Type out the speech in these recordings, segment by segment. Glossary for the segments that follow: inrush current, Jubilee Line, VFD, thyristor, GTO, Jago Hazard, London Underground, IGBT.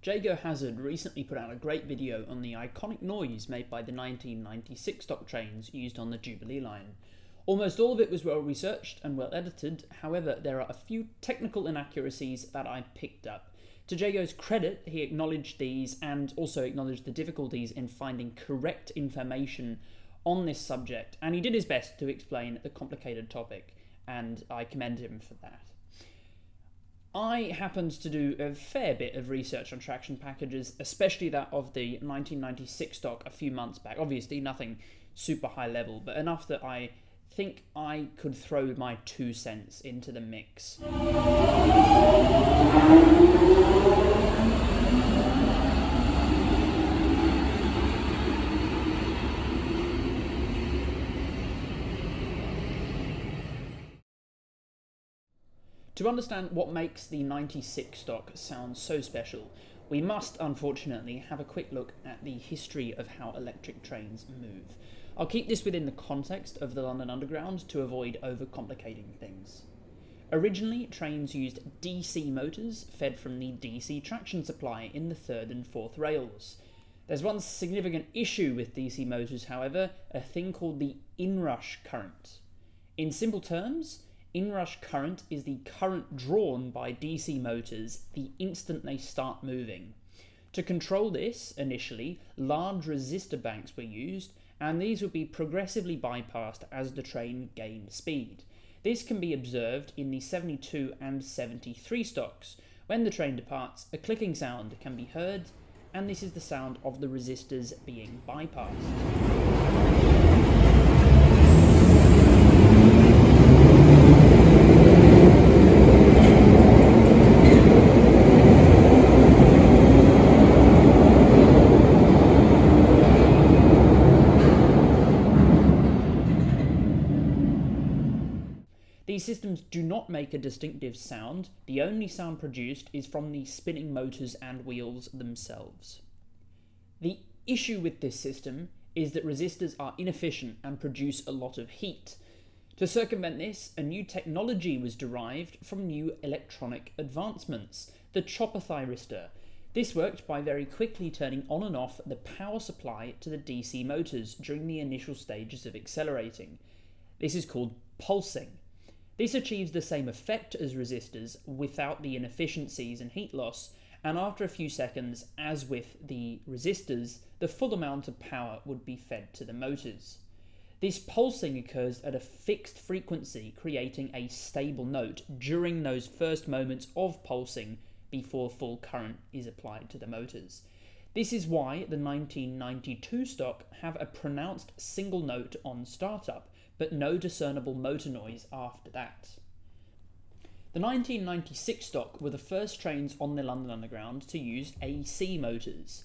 Jago Hazard recently put out a great video on the iconic noise made by the 1996 stock trains used on the Jubilee Line. Almost all of it was well researched and well edited, however there are a few technical inaccuracies that I picked up. To Jago's credit, he acknowledged these and also acknowledged the difficulties in finding correct information on this subject, and he did his best to explain the complicated topic, and I commend him for that. I happened to do a fair bit of research on traction packages, especially that of the 1996 stock a few months back. Obviously nothing super high level, but enough that I think I could throw my 2 cents into the mix. To understand what makes the 96 stock sound so special, we must, unfortunately, have a quick look at the history of how electric trains move. I'll keep this within the context of the London Underground to avoid overcomplicating things. Originally, trains used DC motors fed from the DC traction supply in the 3rd and 4th rails. There's one significant issue with DC motors, however, a thing called the inrush current. In simple terms, inrush current is the current drawn by DC motors the instant they start moving. To control this, initially, large resistor banks were used, and these would be progressively bypassed as the train gained speed. This can be observed in the 72 and 73 stocks. When the train departs, a clicking sound can be heard, and this is the sound of the resistors being bypassed. These systems do not make a distinctive sound. The only sound produced is from the spinning motors and wheels themselves. The issue with this system is that resistors are inefficient and produce a lot of heat. To circumvent this, a new technology was derived from new electronic advancements, the chopper thyristor. This worked by very quickly turning on and off the power supply to the DC motors during the initial stages of accelerating. This is called pulsing. This achieves the same effect as resistors without the inefficiencies and heat loss, and after a few seconds, as with the resistors, the full amount of power would be fed to the motors. This pulsing occurs at a fixed frequency, creating a stable note during those first moments of pulsing before full current is applied to the motors. This is why the 1992 stock have a pronounced single note on startup, but no discernible motor noise after that. The 1996 stock were the first trains on the London Underground to use AC motors.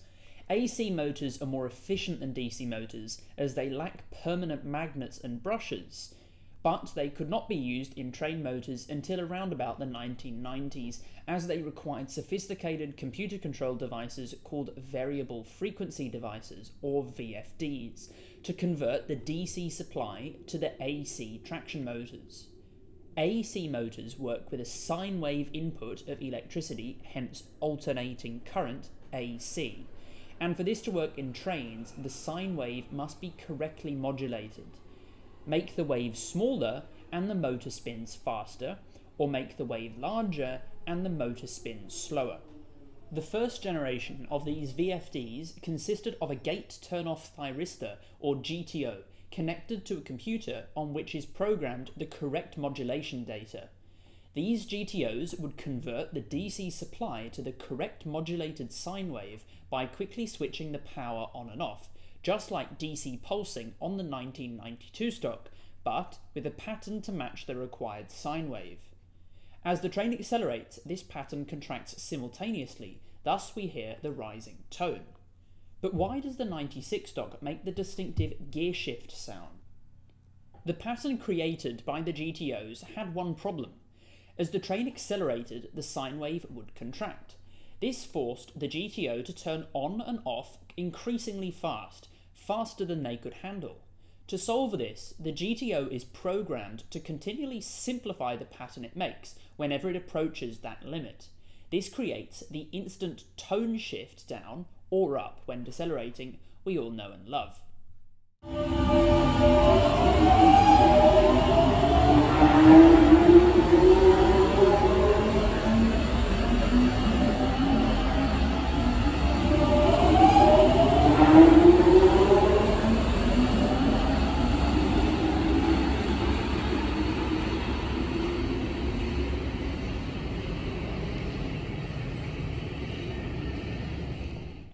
AC motors are more efficient than DC motors as they lack permanent magnets and brushes, but they could not be used in train motors until around about the 1990s, as they required sophisticated computer-controlled devices called variable frequency devices, or VFDs, to convert the DC supply to the AC traction motors. AC motors work with a sine wave input of electricity, hence alternating current, AC. And for this to work in trains, the sine wave must be correctly modulated. Make the wave smaller and the motor spins faster, or make the wave larger and the motor spins slower. The first generation of these VFDs consisted of a gate turn-off thyristor, or GTO, connected to a computer on which is programmed the correct modulation data. These GTOs would convert the DC supply to the correct modulated sine wave by quickly switching the power on and off, just like DC pulsing on the 1992 stock, but with a pattern to match the required sine wave. As the train accelerates, this pattern contracts simultaneously, thus we hear the rising tone. But why does the 96 stock make the distinctive gear shift sound? The pattern created by the GTOs had one problem. As the train accelerated, the sine wave would contract. This forced the GTO to turn on and off increasingly fast, faster than they could handle. To solve this, the GTO is programmed to continually simplify the pattern it makes whenever it approaches that limit. This creates the instant tone shift down or up when decelerating we all know and love.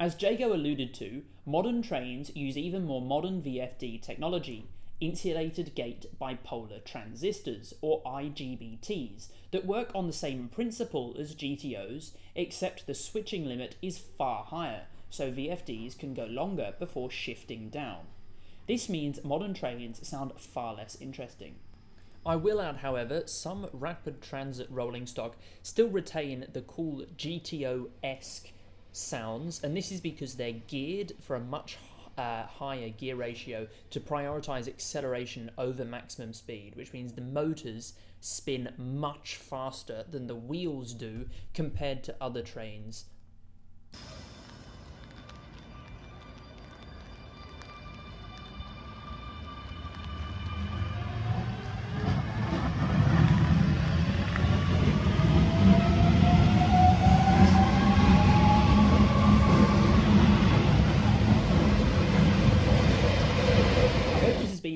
As Jago alluded to, modern trains use even more modern VFD technology, insulated gate bipolar transistors, or IGBTs, that work on the same principle as GTOs, except the switching limit is far higher, so VFDs can go longer before shifting down. This means modern trains sound far less interesting. I will add, however, some rapid transit rolling stock still retain the cool GTO-esque sounds, and this is because they're geared for a much higher gear ratio to prioritize acceleration over maximum speed, which means the motors spin much faster than the wheels do compared to other trains.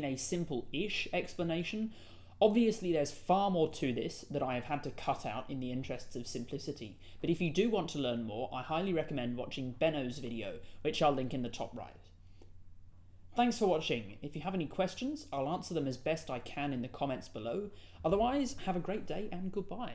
A simple-ish explanation. Obviously there's far more to this that I have had to cut out in the interests of simplicity, but if you do want to learn more, I highly recommend watching Benno's video, which I'll link in the top right. Thanks for watching. If you have any questions, I'll answer them as best I can in the comments below. Otherwise, have a great day and goodbye.